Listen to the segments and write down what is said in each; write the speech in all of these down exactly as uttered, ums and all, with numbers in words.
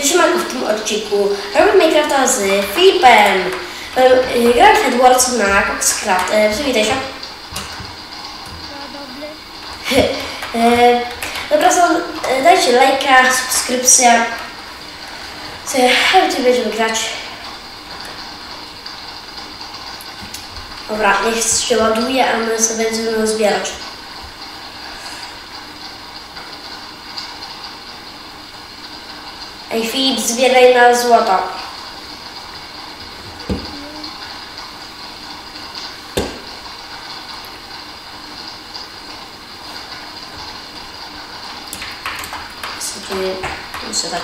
Słyszymy go w tym odcinku. Robię Minecrafta z Filipem. Gram w Head Wars na coxcraft. Przywitaj się. Dobra, so, dajcie lajka, subskrypcję. Co ja chętnie będziemy grać. Dobra, niech się ładuje, a my sobie będziemy rozbierać. Ej, Filip, zbieraj na złoto. Co tu muszę dać?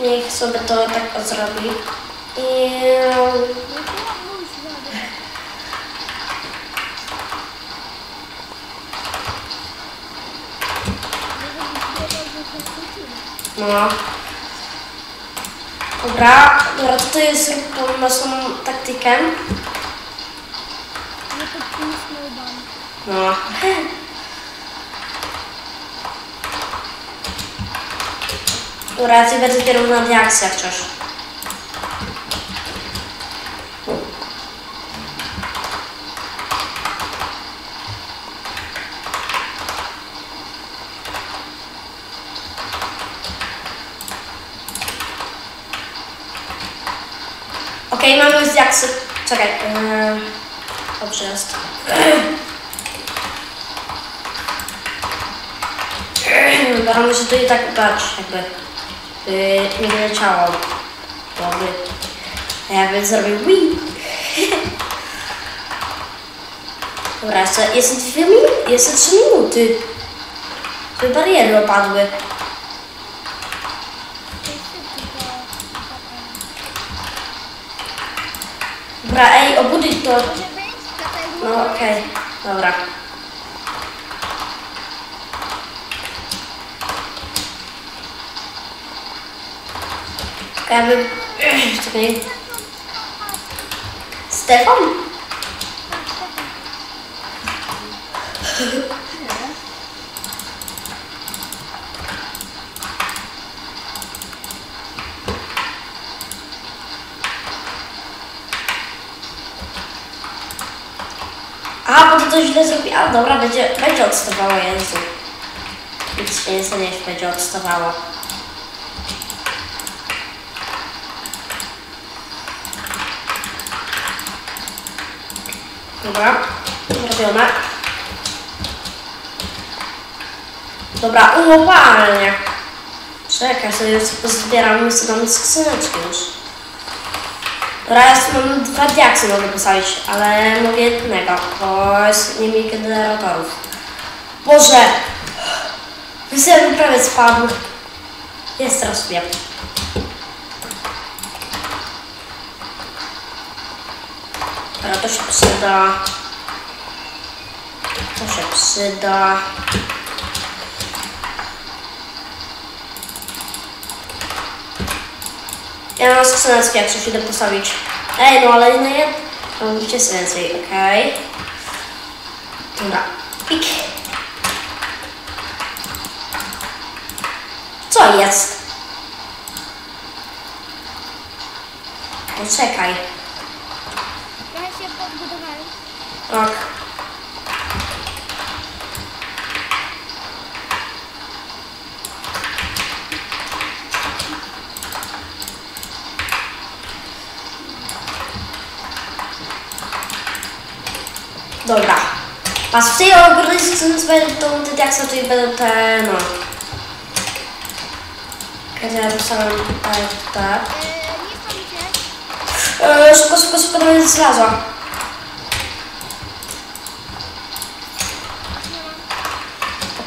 Niech sobie to tak zrobi. I... No. Dobra, dobra, to jest tą naszą taktykę. No. Dobra, ty będę cię równać jak się chcesz. Okej, okay, mamy już Jackson. Czekaj. Eee, dobrze jest. Dobra, muszę to i tak dać, jakby. Yy, nie wyleciało. Dobry. A ja bym zrobił wii. Dobra, jeszcze jest dwie minuty, jeszcze trzy minuty. Żeby bariery opadły. Dobra, ej, obuduj to. No okej, okay. Dobra. Ja bym... Czekaj. Stefan? A, bo to źle zrobi... A, dobra, będzie, będzie odstawało, Jezu. Nic się nie stanie, będzie odstawało. Dobra, zrobione. Dobra, umowalnie. Czekaj, sobie pozbieram i sobie dam skrzyneczki już. Dobra, jeszcze mam dwa diaksy, mogę posadzić, ale mówię jednego, bo jest nie mieli generatorów. Boże! Wysyłem prawie spadł. Jest teraz sobie. Dobra, to się przyda. To się przyda. Ja mam skrzyneczkę, jak coś idę postawić. Ej, no ale nie, no mówicie więcej, okej. Dobra, pik. Co jest? Poczekaj. Tak. Dobra. Patrz, w tej ogólnej scenie będą te diaksa, czyli będą te, no. Kiedy ja dostałem tutaj, tak. Eee, szybko, szybko, szybko, do mnie znalazła.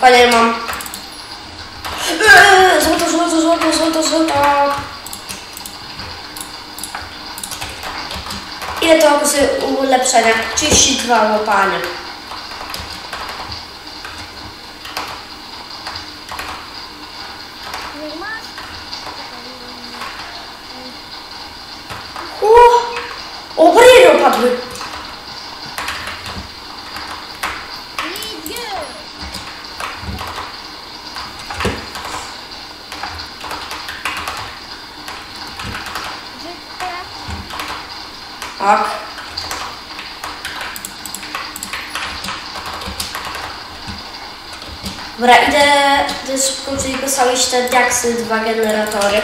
Panie mam. Eee, złoto, złoto, złoto, złoto, złoto. Ile to kosztuje ulepszenia? trzydzieści dwa łopanie. tak. Dobra, idę szybko przygotować te diaksy, dwa generatory.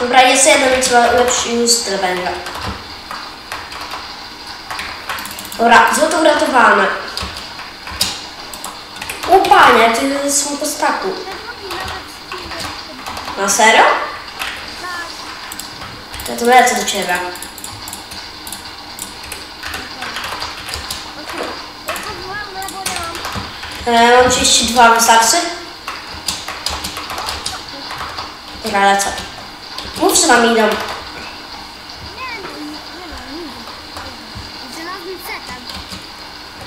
Dobra, jest jeden, trzeba lepszy już z węgla. Dobra, złoto uratowane. O panie, to jest po staku. Na serio? Ja to lecę do ciebie. E, mam trzydzieści dwa, wystarczy? Dobra, lecę. Mów, że tam idą.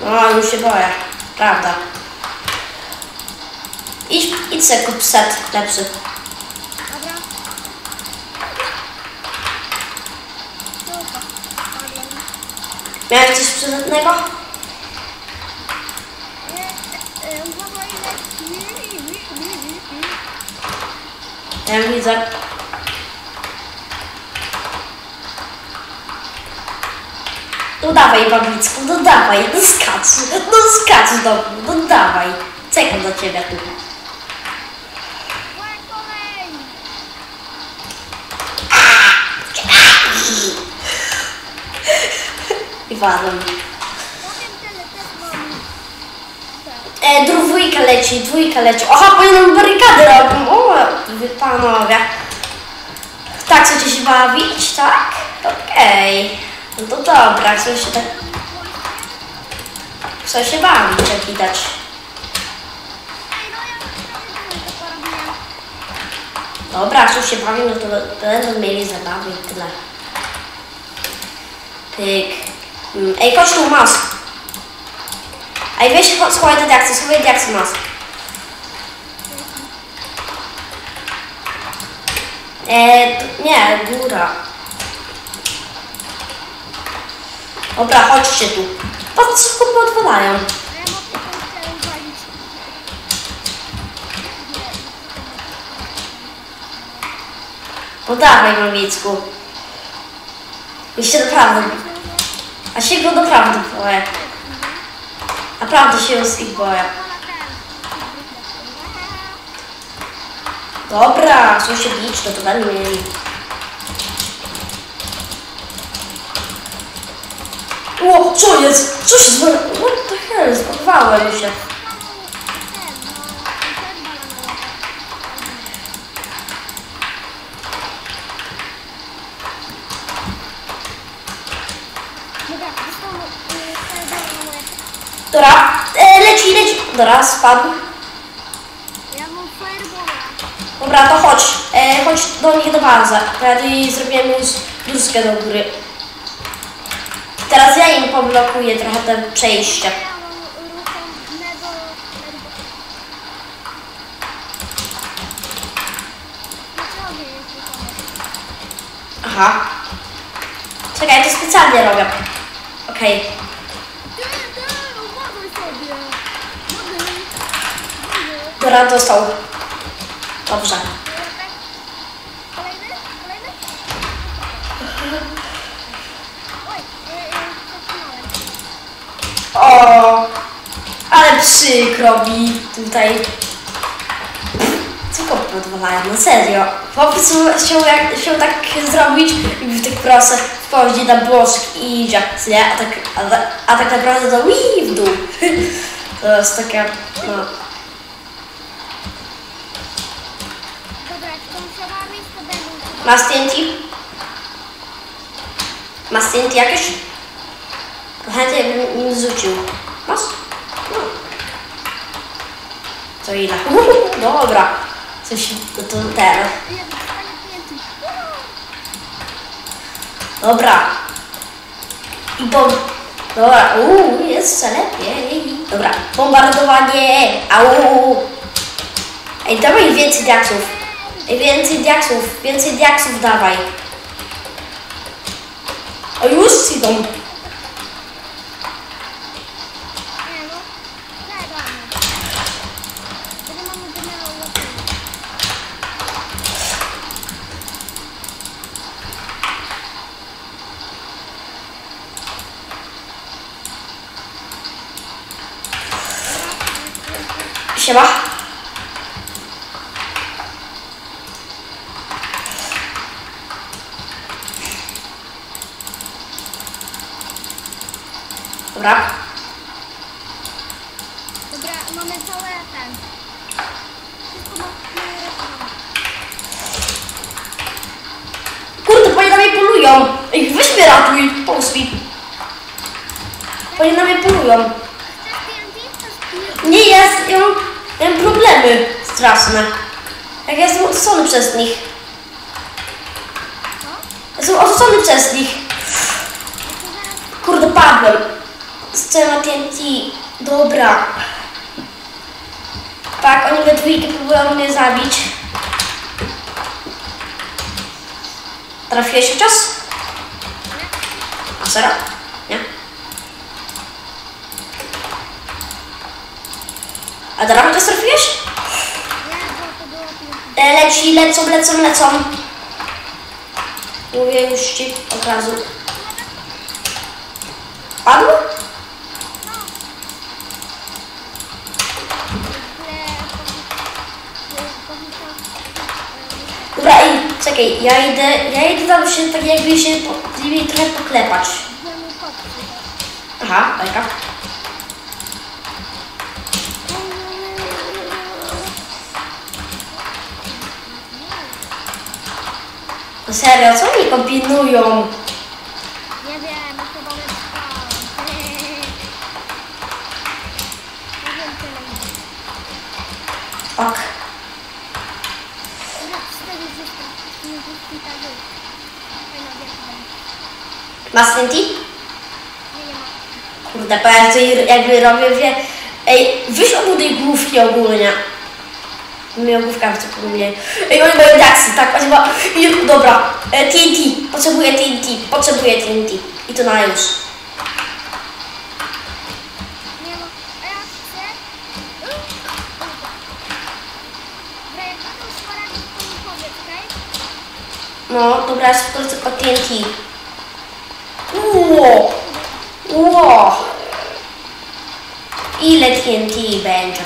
O, już się boję. Prawda. Idź, idź se kup set lepszy. Miałeś coś przydatnego? Ja widzę. No dawaj, babicku, no dawaj, no skacz, no skacz do mnie, no dawaj. Czekam do ciebie tu. Iwanem. E, dwójka leci, dwójka leci. Oha, pojedną barykady robią. O, wy panowie. Tak, chcecie się bawić, tak? Okej. Okay. No to dobra, co się tak... Co się bawić, jak widać. Dobra, co się bawi, no to będą mieli zabawy i tyle. Pyk. Ej, chodź tu, masz. Ej, weź, schowaj te diaksy, schowaj diaksy, masz. Eee, nie, góra. Dobra, chodźcie tu. Patrz, szybko mnie odwalają. No dawaj, mamicku. Jeszcze naprawdę. A się go naprawdę boję. Naprawdę się z ich boję. Dobra, co się bić, to to będą mieli. O, co jest? Co się zważyło? What the hell? Zbawałem się. Dobra, e, leci, leci. Dobra, spadł. Dobra, to chodź. E, chodź do mnie do bazy. Wtedy zrobiłem już bluzkę do góry. Teraz ja im poblokuję trochę te przejście. Aha. Czekaj, to specjalnie robię. Okej. Okay. Dobra, dostał. Dobrze. Kolejny? Kolejny? O, ale przykro mi tutaj. Tylko podwalają, no serio. Po prostu chciał tak zrobić i w tych prosach wchodzi na błoszki i idzie. A tak, a, a tak naprawdę to wii w dół. To jest takie, no. Masz T N T? Masz T N T jakieś? Chętnie bym im zrzucił. Masz? No. To ile? Uhu, dobra. Coś to, to teraz. Dobra. I bom... Dobra. Uuu, jest lepiej. Dobra. Bombardowanie. Au. Ej, dawaj więcej diaksów. Więcej diaksów, więcej diaksów dawaj. O, już idą. Siema. Dobra. Dobra, mamy całe ten. Kurde, panie na mnie polują. Ej, weź mnie ratuj, polski. Panie na mnie polują. Nie, ja, ja, mam, ja mam problemy straszne. Jak ja jestem odrzucony przez nich. Ja jestem odrzucony przez nich. Kurde, padłem. Z cała T N T. Dobra. Tak, oni we dwójkę próbują mnie zabić. Trafiłeś czas? A serio? A teraz mnie trafiłeś? Leci, lecą, lecą, lecą. Mówię już ci od razu. Padł? Dobra, i czekaj, ja idę, ja idę tam się tak jakby się z nimi trochę poklepać. Aha, bajka. Serio, co oni kombinują? Nie wiem, chyba lepszą. Ok. Masz T N T? Kurde, bardzo jakby robię, wie... Ej, wyjdź od tej główki ogólnie. Miał główkę w co pogubiłem. Ej, oni mają Jackson, tak, oni ma... Dobra, T N T, potrzebuję T N T, potrzebuję T N T. I to na już. No, dobra, szybko lecę po T N T. Ło! Ło! Ile T N T będzie?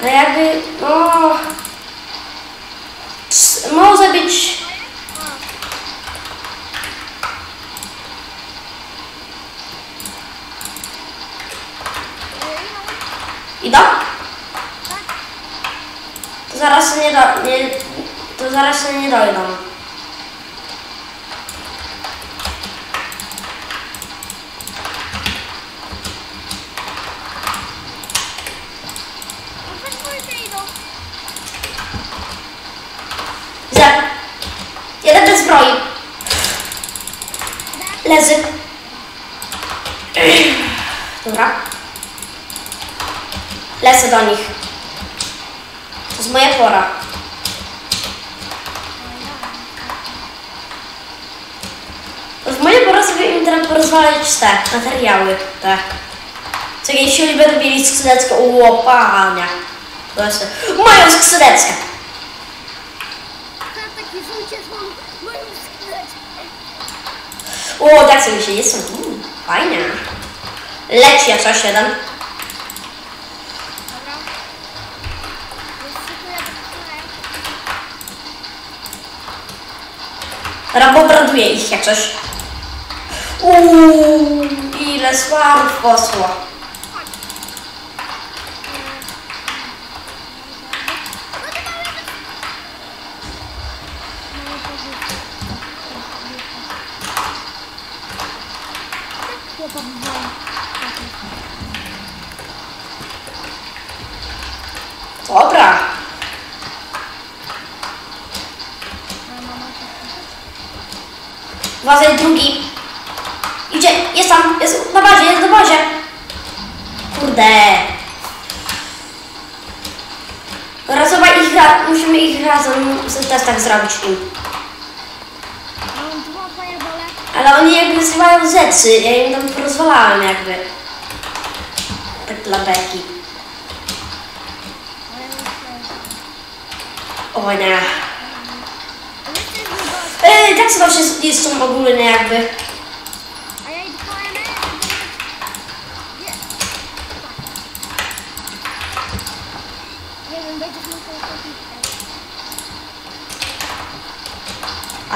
No jakby, no... Może być... Idą? To zaraz się nie da... Nie, to zaraz się nie dojdą. Leży. Dobra. Lecę do nich. To jest moja pora. W mojej pora sobie im teraz porozwalać te materiały. Te. Czekaj, jeśli oni będą mieli skrzydeczkę, łopania. Właśnie. Mają skrzydeczkę. O, tak sobie się jest. Uuu, fajnie. Leci, ja coś jeden. Rabo braduje ich, jak coś. Uuu, ile słabów posło. Dobra. Uważaj, drugi. Idzie, jest tam, jest na bazie, jest na bazie. Kurde. Razem ich, musimy ich razem też tak zrobić im. Ale oni jakby zrywają rzeczy, ja im tam porozwalałem jakby. Tak dla beki. O nie. Ej, tak co się jest w ogóle jakby.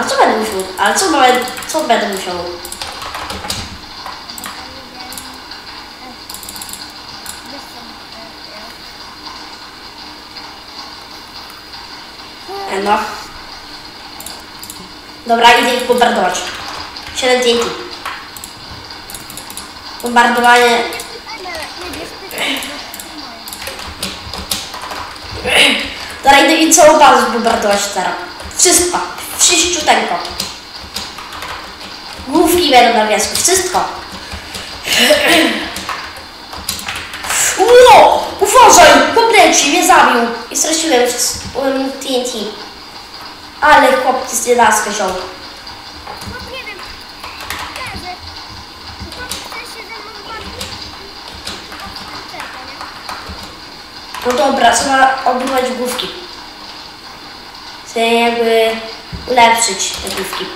A co będę musiał? Ale co, co będę musiał? No. Dobra, idę ich bombardować. Siedem T N T. Bombardowanie. Dobra, idę im całą bazę bombardować teraz. Wszystko. Wszyściuteńko. Główki będą na wiasku. Wszystko. Ło! Uważaj! Popleci mnie zabił. I straciłem um, T N T. Ale chłopcy z nienaskę wziął. No dobra, trzeba obrywać główki. Chcę jakby ulepszyć te główki.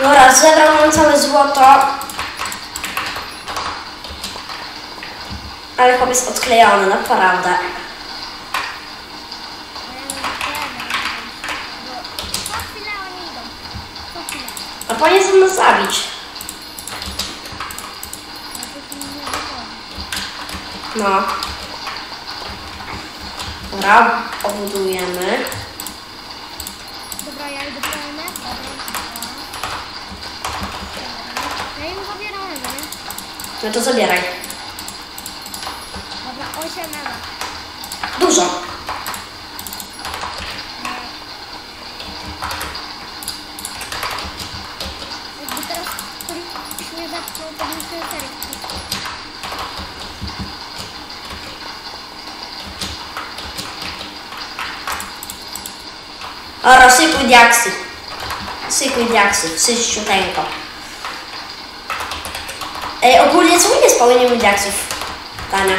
Dobra, zebrałam całe złoto. Ale chłop jest odklejony, naprawdę. A panie chcą nas zabić. No. Dobra, obudujemy. Dobra, ja idę po no to zabieraj. Dobra, osiem na. Dużo. Jakby teraz byśmy nie zaczął, to bym sobie serii. Ora, sykuj diaksy. Sykuj diaksy, wszyściuteńko. Ej, ogólnie co mi nie spełniamy diaksów, Tania?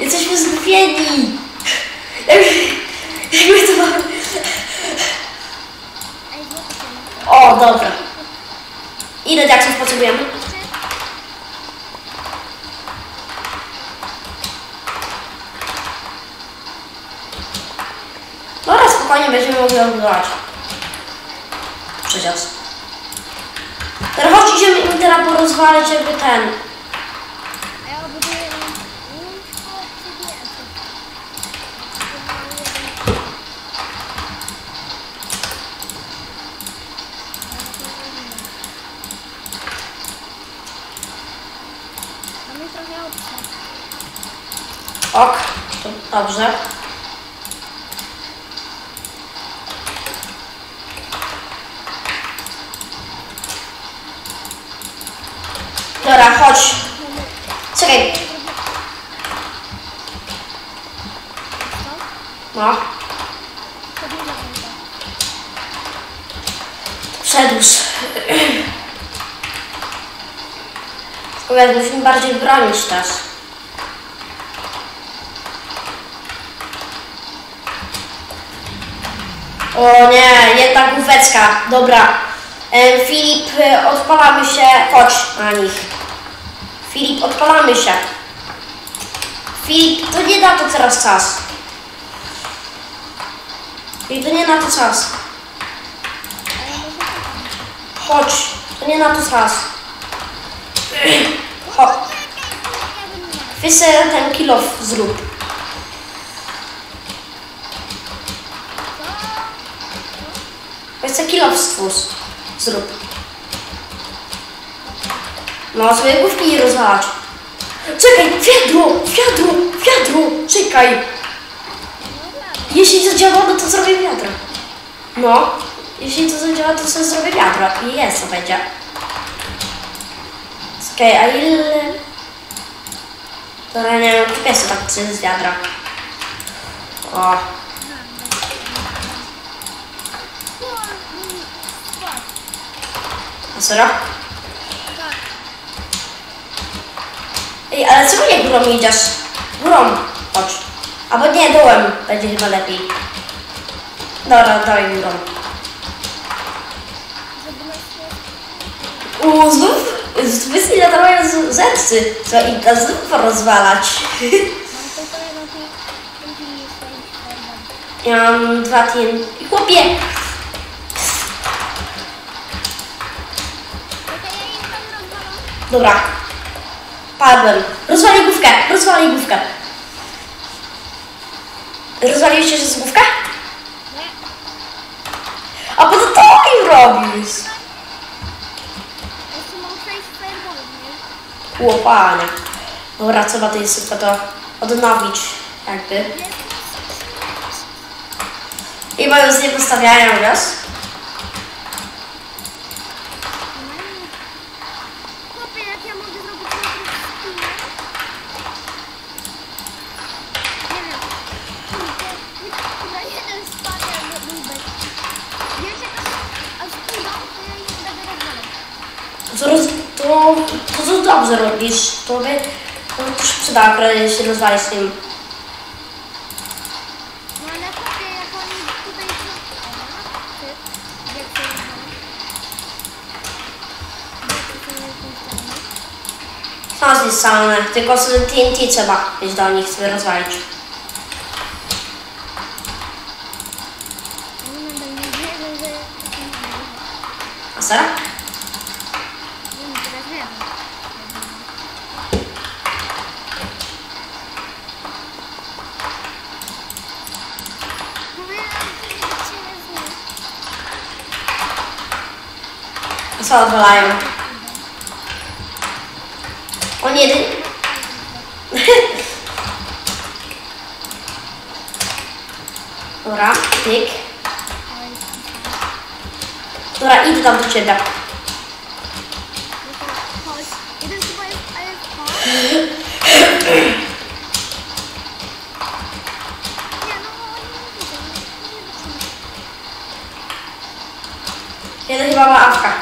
Jesteśmy zgubieni! Jakby to mamy... O, dobra. Ile diaksów potrzebujemy? No raz spokojnie będziemy mogli odbudować. Przecież. Teraz chodź idziemy i teraz porozwalać jakby ten... Ok, to dobrze. Dobra, chodź. Czekaj. No. Przedłuż. Powiedz, musimy bardziej bronić teraz. O nie, jedna główeczka. Dobra. E, Filip, odpalamy się. Chodź na nich. Filip, odpalamy się. Filip, to nie da to teraz czas. Filip, to nie na to czas. Chodź, to nie na to czas. Chodź. Wysy ten kill off zrób. Chcę kill off stwórz. Zrób. No, swoje główki nie rozwalać. Czekaj, wiadro, wiadro, wiadro, czekaj. Jeśli to działa, no to zrobię wiadro. No, jeśli to zadziała, to sobie zrobię wiadro. I jest, co będzie. Okej, okay, a ile... To nie wiem, czy pies to tak z wiadra. O. A co? Ej, ale czemu nie górą idziesz? Górą chodź. Albo nie, dołem będzie chyba lepiej. Dobra, dawaj górą. U, znów? Zmysli na moje zębcy, co i da znów rozwalać. Ja mam dwa T N T. Chłopie! Dobra. Padłem. Rozwali główkę, rozwali główkę. Rozwaliłeś się z główkę? Nie. A po co to im robisz? Łopanie. Dobra, trzeba to jest tylko to odnowić, jakby. I bo już nie postawiają, wiesz? Dobrze robisz, to by to by też przydało, akurat się rozwali z nim. Są zniszczone, tylko z T N T trzeba iść do nich, sobie rozwalić. A Sara? Co odwalają? On jeden. Dobra, tyk. Dobra, idę tam do ciebie. Jeden chyba ma awka.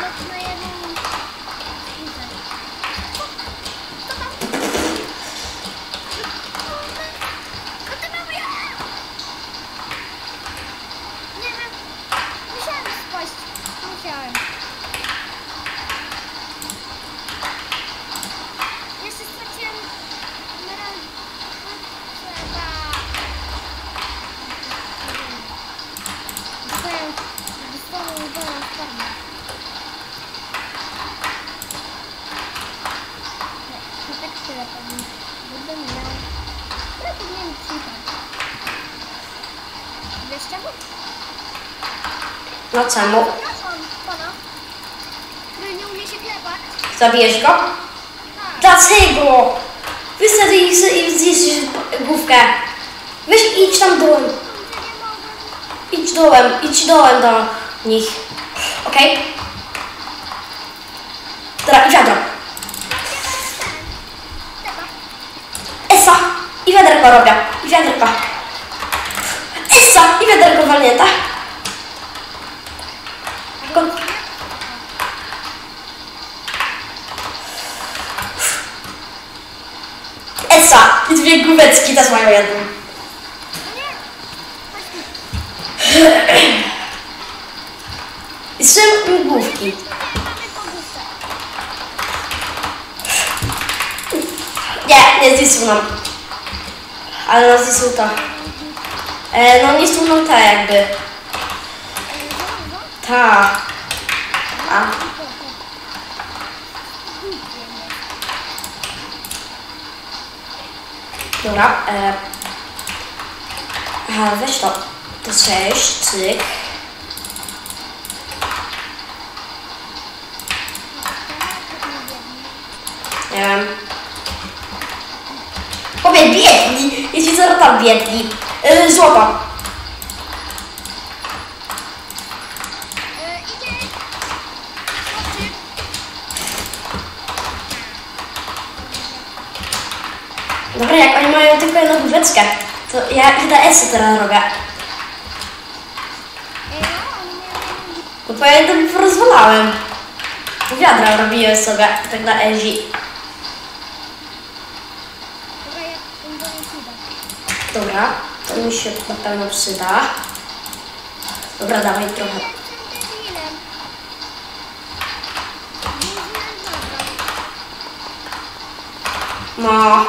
No czemu? Zabijesz go? Dlaczego? Wysadź ich i zniszczysz główkę. Weź idź tam dołem. Idź dołem, idź dołem do nich. Okej? Okay? Dobra, i wiadro. Esa! I wiaderko robię. I wiaderko. Esa! I wiaderko walnięta. I dwie główeczki też mają jedną. I trzy główki. Nie, nie zniszczył nam. Ale nas zniszczył to. E, no nie zniszczył nam ta jakby. Ta. A. Dobra, e... Aha, weź to. To sześć, cyk. Nie wiem. Powiem biedni! Jeśli co tam biedni. Yy, złoto. Dobra, jak oni mają tylko jedną główeczkę, to ja idę esy teraz robię. Bo po jednym porozwalałem. Wiadra robiłem sobie, tak na Ezi. Dobra, to mi się na pewno przyda. Dobra, dawaj trochę. No.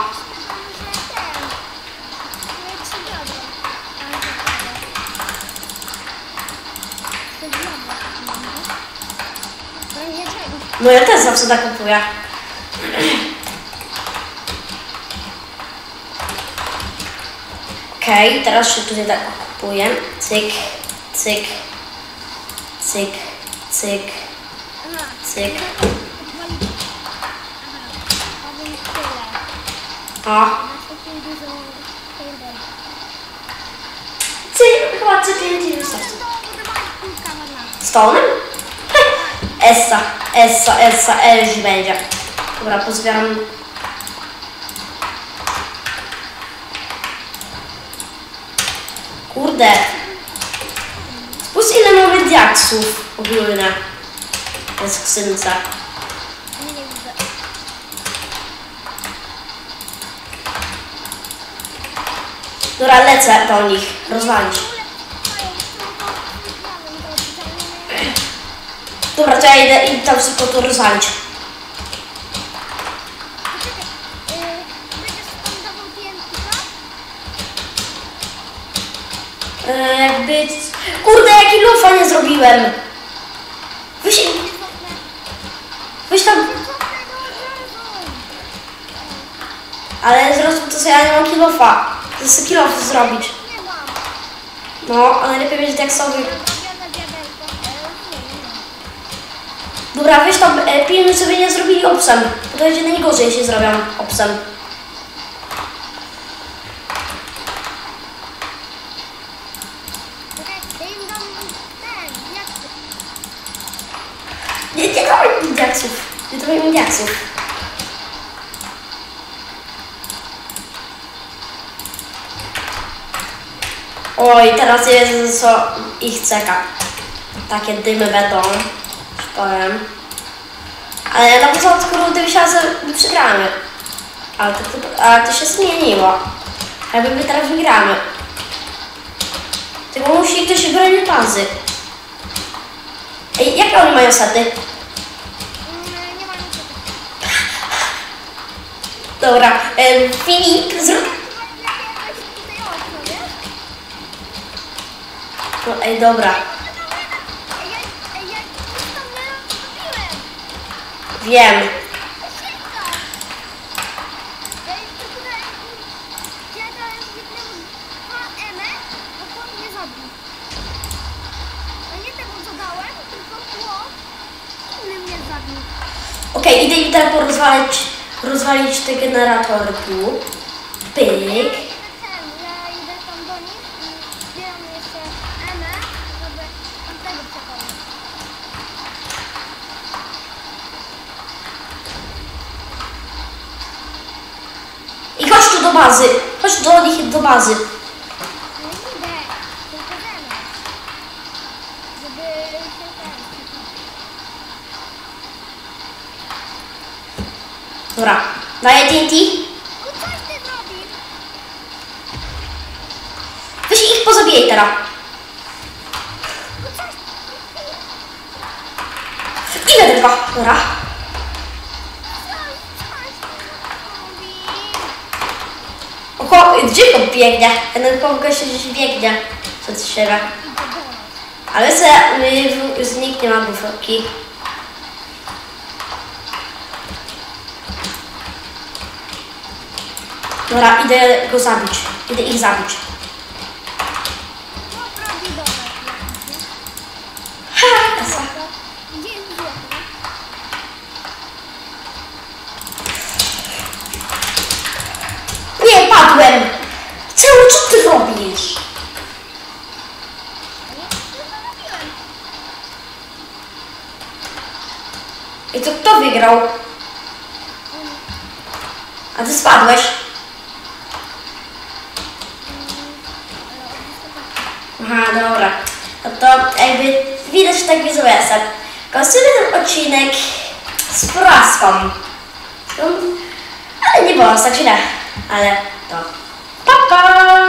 No ja też zawsze tak kupuję. Okej, okay, teraz się tutaj tak kupuję. Cyk, cyk, cyk, cyk, cyk. O. Cyk, chyba cyk, nie wystarczy. Stonem? Essa, essa, essa, Elżbi będzie. Dobra, pozbieram. Kurde. Spójrz ile mamy diaksów ogólnie na skrzynce. Dobra, lecę do nich, rozwalić. Dobra, to ja idę i tam szybko to rozwalić. Eee, jakby... Kurde, jaki lufa nie zrobiłem! Wyś... Wyś tam... Ale zrozum to, co ja nie mam kilofa. To jest kilof zrobić. No, ale lepiej mieć tak sobie. Dobra, weź tam e, pilny sobie nie zrobili obsem. Bo to będzie najgorzej, jeśli zrobią obsem. Nie, nie dawaj mi diaksów. Nie dawaj mi diaksów. Oj, teraz jest co ich czeka. Takie dymy będą. Powiem. Ale na początku rundy myślałam, że przegramy. Ale to, to, ale to się zmieniło. Jakby my teraz wygramy. Tylko musi ktoś bronić bazy. Ej, jakie oni mają sety? Nie mają sety. Dobra, Filip, e, zrób. No ej, dobra. Wiem. Okej, okay, idę i tak porozwalić, rozwalić te generatory tu. Pyk. Do bazy. Chodź do nich do bazy. Dobra. Daję T N T. Wy się ich pozabijaj teraz. Ile tylko? Dobra. Gdzie go biegnie? Ten kogoś gdzieś biegnie przed siebie. Ale se my, zniknie mam bufroki. Dobra, idę go zabić. Idę ich zabić. Ha! Esa. Paweł, co ty robisz? I to kto wygrał? A ty spadłeś? Aha, dobra. No to jakby widać tak wizualnie. Kończymy ten odcinek z porażką. Ale nie było, tak źle. Ale to... Pa, pa!